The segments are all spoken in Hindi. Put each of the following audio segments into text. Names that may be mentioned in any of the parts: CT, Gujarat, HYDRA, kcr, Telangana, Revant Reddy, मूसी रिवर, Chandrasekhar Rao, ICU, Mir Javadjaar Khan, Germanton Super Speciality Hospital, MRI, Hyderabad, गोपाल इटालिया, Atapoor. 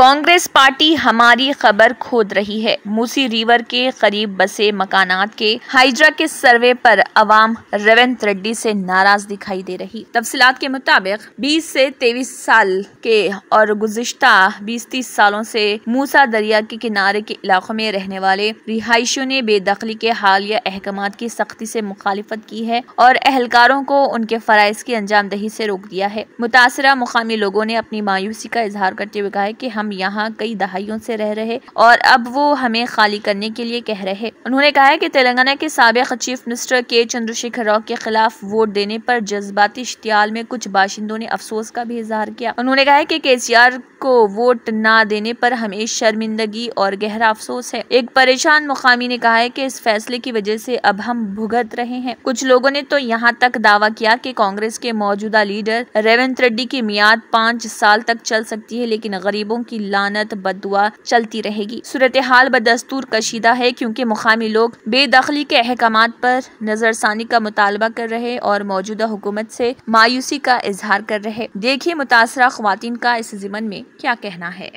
कांग्रेस पार्टी हमारी खबर खोद रही है। मूसी रिवर के करीब बसे मकानात के हाइड्रा के सर्वे पर अवाम रेवंत रेड्डी से नाराज दिखाई दे रही। तफसीलात के मुताबिक 20 से 23 साल के और गुज़िश्ता 20-30 सालों से मूसा दरिया के किनारे के इलाकों में रहने वाले रिहायशियों ने बेदखली के हालिया अहकामात की सख्ती से मुखालिफत की है और एहलकारों को उनके फराइज की अंजामदही से रोक दिया है। मुतासरा मुकामी लोगों ने अपनी मायूसी का इजहार करते हुए कहा है कि हम यहाँ कई दहाइयों से रह रहे और अब वो हमें खाली करने के लिए कह रहे हैं। उन्होंने कहा है कि तेलंगाना के साबिक चीफ मिनिस्टर के चंद्रशेखर राव के खिलाफ वोट देने पर जज्बाती इश्तियाल में कुछ बाशिंदों ने अफसोस का भी इजहार किया। उन्होंने कहा है कि केसीआर को वोट ना देने पर हमें शर्मिंदगी और गहरा अफसोस है। एक परेशान मुकामी ने कहा है कि इस फैसले की वजह से अब हम भुगत रहे हैं। कुछ लोगों ने तो यहाँ तक दावा किया कि कांग्रेस के मौजूदा लीडर रेवंत रेड्डी की मियाद 5 साल तक चल सकती है, लेकिन गरीबों की लानत बददुआ चलती रहेगी। सूरत हाल बदस्तूर कशीदा है क्योंकि मुकामी लोग बेदखली के अहकामात पर नजरसानी का मुतालबा कर रहे और मौजूदा हुकूमत से मायूसी का इजहार कर रहे। देखिए मुतासरा ख्वातीन का इस ज़िमन में क्या कहना है।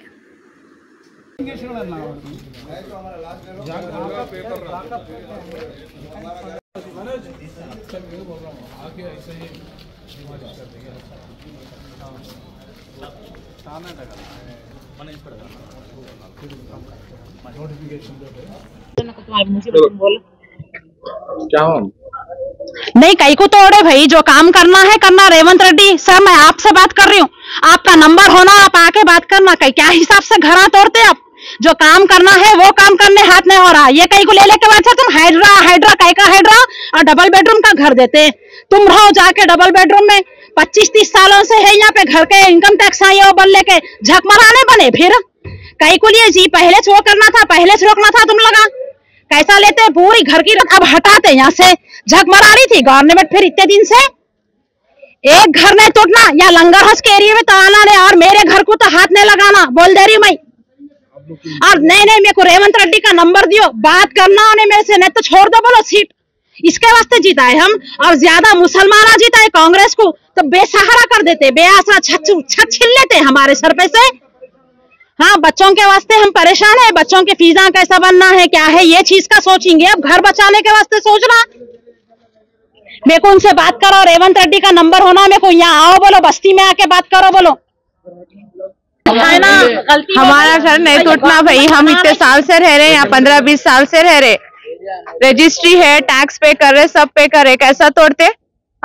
नहीं, कहीं को तोड़े भाई, जो काम करना है करना। रेवंत रेड्डी सर, मैं आपसे बात कर रही हूँ, आपका नंबर होना, आप आके बात करना। कहीं क्या हिसाब से घरा तोड़ते आप? जो काम करना है वो काम करने हाथ नहीं हो रहा। ये कहीं को ले लेके बैठे तुम, हाइड्रा कहीं का हाइड्रा और डबल बेडरूम का घर देते। तुम रहो जाके डबल बेडरूम में, 25-30 सालों से है यहाँ पे। घर के इनकम टैक्स आए और बल लेके झक मराने बने। फिर कहीं को लिए जी पहले से वो करना था, पहले से रोकना था, तुम लगा कैसा लेते पूरी घर की रत। अब हटाते यहाँ से, झक मरा रही थी गवर्नमेंट। फिर इतने दिन से एक घर नहीं तोड़ना, या लंगर हंस के एरिया में तो आना नहीं और मेरे घर को तो हाथ नहीं लगाना, बोल दे रही मैं। और नहीं मेरे को रेवंत रेड्डी का नंबर दियो, बात करना उन्हें मेरे से, नहीं तो छोड़ दो। बोलो सीट इसके वास्ते जीता है हम, और ज्यादा मुसलमान जीता है। कांग्रेस को तो बेसहारा कर देते, बेआसरा छत छीन लेते हमारे सर पे से। हाँ, बच्चों के वास्ते हम परेशान है, बच्चों के फीसा कैसा बनना है क्या है ये चीज का सोचेंगे। अब घर बचाने के वास्ते सोचना। मेरे को उनसे बात करो, रेवंत रेड्डी का नंबर होना, मेरे को यहाँ आओ, बोलो बस्ती में आके बात करो, बोलो है ना। हमारा घर नहीं टूटना भाई, हम इतने साल से रह रहे हैं यहाँ, 15-20 साल से रह रहे, रजिस्ट्री है, टैक्स पे कर रहे, सब पे कर रहे, कैसा तोड़ते?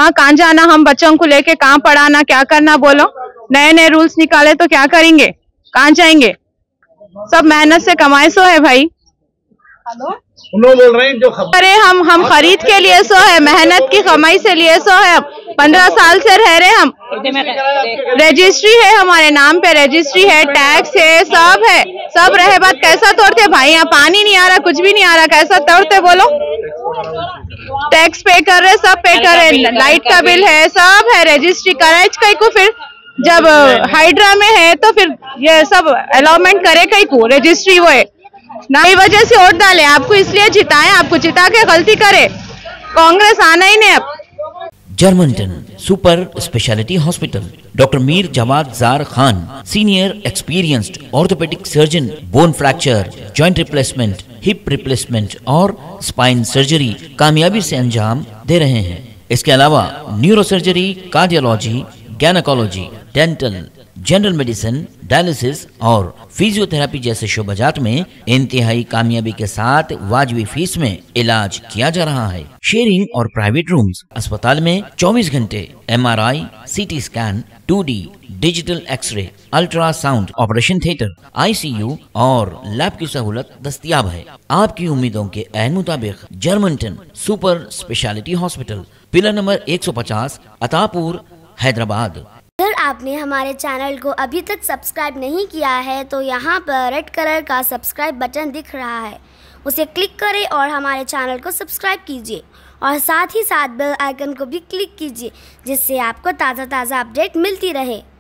हाँ, कहाँ जाना हम बच्चों को लेके, कहाँ पढ़ाना, क्या करना? बोलो, नए नए रूल्स निकाले तो क्या करेंगे, कहाँ जाएंगे? सब मेहनत से कमाए सो है भाई। बोल रहे हैं जो अरे हम खरीद के लिए सो है, मेहनत की कमाई से लिए सो है। हम 15 साल से रह रहे, हम रजिस्ट्री है हमारे नाम पे, रजिस्ट्री है, टैक्स है, सब है, सब रहे बात। कैसा तोड़ते भाई? यहाँ पानी नहीं आ रहा, कुछ भी नहीं आ रहा, कैसा तोड़ते बोलो? टैक्स पे कर रहे, सब पे कर रहे, लाइट का बिल है, सब है, रजिस्ट्री कराए कहीं को। फिर जब हाइड्रा में है तो फिर ये सब अलॉटमेंट करे कहीं को, रजिस्ट्री वो है ना। इस वजह से वोट डाले आपको, इसलिए जिताए आपको, जिता के गलती करे। कांग्रेस आना ही नहीं अब। Germanton super speciality hospital, doctor Mir जवादजार Khan, senior experienced orthopaedic surgeon, bone fracture, joint replacement, hip replacement और स्पाइन सर्जरी कामयाबी से अंजाम दे रहे हैं। इसके अलावा neuro surgery, cardiology, gynaecology, dental, general medicine, dialysis और फिजियोथेरापी जैसे शोबाजात में इंतहाई कामयाबी के साथ वाजबी फीस में इलाज किया जा रहा है। शेयरिंग और प्राइवेट रूम्स, अस्पताल में 24 घंटे MRI, CT scan, 2D, digital x ray, ultrasound, operation theatre, ICU और लैब की सहूलत दस्तियाब है। आपकी उम्मीदों के अहम मुताबिक Germanton super speciality hospital, pillar number 150, Attapur, Hyderabad. अगर आपने हमारे चैनल को अभी तक सब्सक्राइब नहीं किया है तो यहाँ पर रेड कलर का सब्सक्राइब बटन दिख रहा है, उसे क्लिक करें और हमारे चैनल को सब्सक्राइब कीजिए और साथ ही साथ बेल आइकन को भी क्लिक कीजिए, जिससे आपको ताज़ा अपडेट मिलती रहे।